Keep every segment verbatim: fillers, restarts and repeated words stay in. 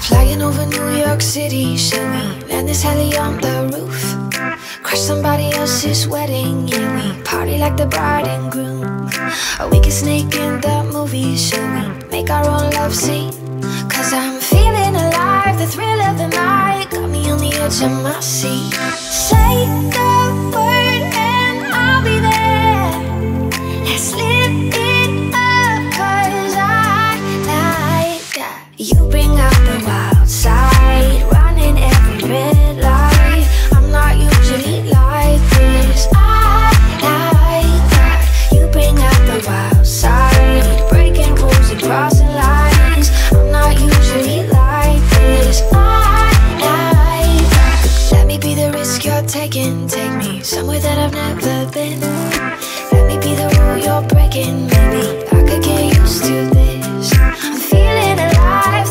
Flying over New York City, shall we land this heli on the roof? Crash somebody else's wedding, yeah, we party like the bride and groom. Or we can sneak in the movies, shall we make our own love scene? Cause I'm feeling alive, the thrill of the night got me on the edge of my seat. Say the word and I'll be there. Let's live in you bring out the wild side, running every red light. I'm not usually like this. I like that. You bring out the wild side, breaking rules and crossing lines. I'm not usually like this. I like that. Let me be the risk you're taking. Take me somewhere that I've never been. Let me be the rule you're breaking. Maybe I could get used to this. I'm feeling alive.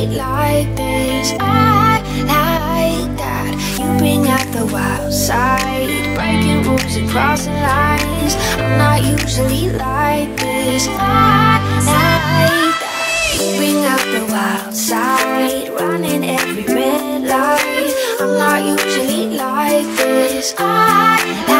Like this, I like that. You bring out the wild side, breaking rules and crossing lines. I'm not usually like this. I like that. You bring out the wild side, running every red light. I'm not usually like this. I like